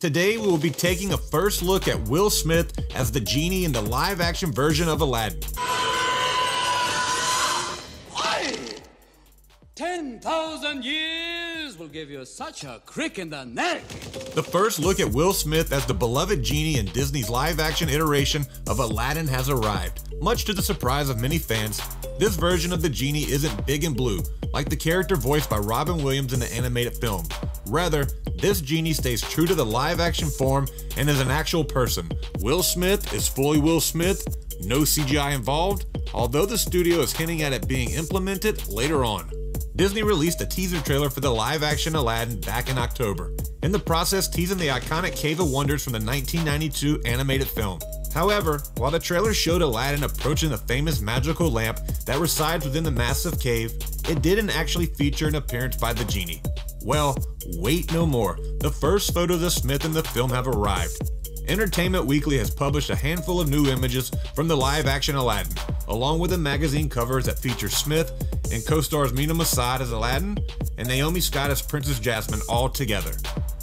Today we will be taking a first look at Will Smith as the genie in the live-action version of Aladdin. 10,000 years will give you such a crick in the neck. The first look at Will Smith as the beloved genie in Disney's live-action iteration of Aladdin has arrived. Much to the surprise of many fans, this version of the genie isn't big and blue, like the character voiced by Robin Williams in the animated film. Rather, this genie stays true to the live-action form and is an actual person. Will Smith is fully Will Smith, no CGI involved, although the studio is hinting at it being implemented later on. Disney released a teaser trailer for the live-action Aladdin back in October, in the process teasing the iconic Cave of Wonders from the 1992 animated film. However, while the trailer showed Aladdin approaching the famous magical lamp that resides within the massive cave, it didn't actually feature an appearance by the genie. Well, wait no more. The first photos of Smith in the film have arrived. Entertainment Weekly has published a handful of new images from the live-action Aladdin, along with the magazine covers that feature Smith and co-stars Mena Massoud as Aladdin and Naomi Scott as Princess Jasmine all together.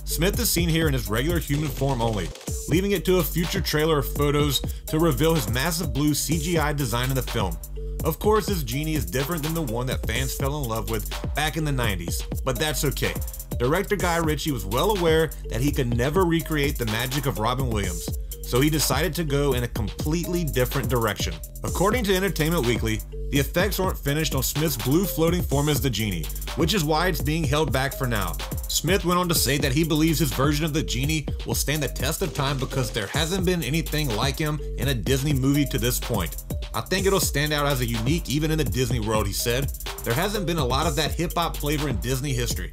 Smith is seen here in his regular human form only, leaving it to a future trailer of photos to reveal his massive blue CGI design in the film. Of course, this genie is different than the one that fans fell in love with back in the 90s, but that's okay. Director Guy Ritchie was well aware that he could never recreate the magic of Robin Williams, so he decided to go in a completely different direction. According to Entertainment Weekly, the effects aren't finished on Smith's blue floating form as the genie, which is why it's being held back for now. Smith went on to say that he believes his version of the genie will stand the test of time because there hasn't been anything like him in a Disney movie to this point. I think it'll stand out as a unique even in the Disney world, he said. There hasn't been a lot of that hip-hop flavor in Disney history.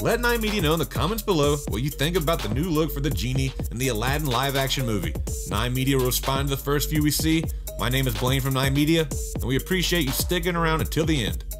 Let 9 Media know in the comments below what you think about the new look for the genie in the Aladdin live-action movie. 9 Media will respond to the first few we see. My name is Blaine from 9 Media, and we appreciate you sticking around until the end.